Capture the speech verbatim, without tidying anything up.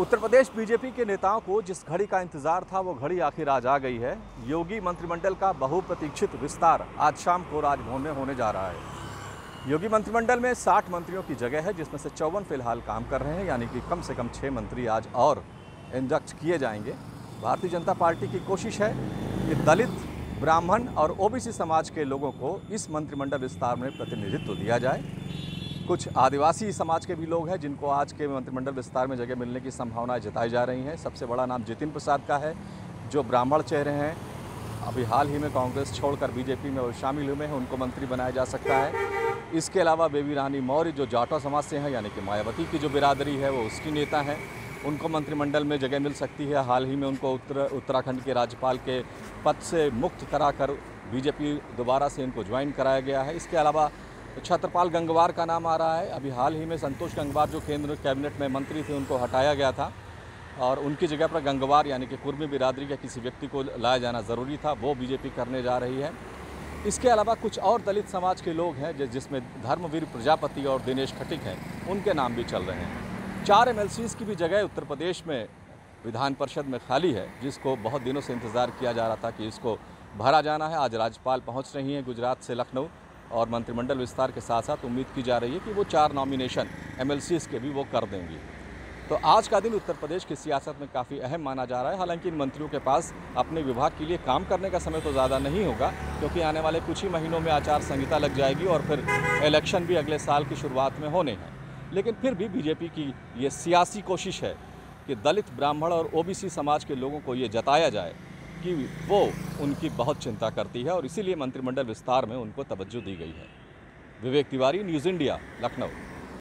Uttar Pradesh BJP के नेताओं को जिस घड़ी का इंतजार था वो घड़ी आखिर आज आ गई है। योगी मंत्रिमंडल का बहुप्रतीक्षित विस्तार आज शाम को राजभवन में होने जा रहा है। योगी मंत्रिमंडल में साठ मंत्रियों की जगह है, जिसमें से चौवन फिलहाल काम कर रहे हैं, यानी कि कम से कम छः मंत्री आज और इंडक्ट किए जाएंगे। भारतीय जनता पार्टी की कोशिश है कि दलित, ब्राह्मण और ओबीसी समाज के लोगों को इस मंत्रिमंडल विस्तार में प्रतिनिधित्व दिया जाए। कुछ आदिवासी समाज के भी लोग हैं जिनको आज के मंत्रिमंडल विस्तार में जगह मिलने की संभावनाएं जताई जा रही हैं। सबसे बड़ा नाम जितिन प्रसाद का है, जो ब्राह्मण चेहरे हैं। अभी हाल ही में कांग्रेस छोड़कर बीजेपी में वो शामिल हुए हैं, उनको मंत्री बनाया जा सकता है। इसके अलावा बेबी रानी मौर्य, जो जाटो समाज से हैं, यानी कि मायावती की जो बिरादरी है वो उसकी नेता हैं, उनको मंत्रिमंडल में जगह मिल सकती है। हाल ही में उनको उत्तर उत्तराखंड के राज्यपाल के पद से मुक्त कराकर बीजेपी दोबारा से इनको ज्वाइन कराया गया है। इसके अलावा छत्रपाल गंगवार का नाम आ रहा है। अभी हाल ही में संतोष गंगवार, जो केंद्र कैबिनेट में मंत्री थे, उनको हटाया गया था और उनकी जगह पर गंगवार यानी कि कुर्मी बिरादरी के किसी व्यक्ति को लाया जाना ज़रूरी था, वो बीजेपी करने जा रही है। इसके अलावा कुछ और दलित समाज के लोग हैं, जिसमें धर्मवीर प्रजापति और दिनेश खटिक हैं, उनके नाम भी चल रहे हैं। चार एम एल सीज़ की भी जगह उत्तर प्रदेश में विधान परिषद में खाली है, जिसको बहुत दिनों से इंतज़ार किया जा रहा था कि इसको भरा जाना है। आज राज्यपाल पहुँच रही हैं गुजरात से लखनऊ, और मंत्रिमंडल विस्तार के साथ साथ उम्मीद की जा रही है कि वो चार नॉमिनेशन एमएलसीज के भी वो कर देंगी। तो आज का दिन उत्तर प्रदेश की सियासत में काफ़ी अहम माना जा रहा है। हालांकि इन मंत्रियों के पास अपने विभाग के लिए काम करने का समय तो ज़्यादा नहीं होगा, क्योंकि आने वाले कुछ ही महीनों में आचार संहिता लग जाएगी और फिर इलेक्शन भी अगले साल की शुरुआत में होने हैं। लेकिन फिर भी बीजेपी की ये सियासी कोशिश है कि दलित, ब्राह्मण और ओबीसी समाज के लोगों को ये जताया जाए कि वो उनकी बहुत चिंता करती है, और इसीलिए मंत्रिमंडल विस्तार में उनको तवज्जो दी गई है। Vivek Tiwari, news India, Lucknow.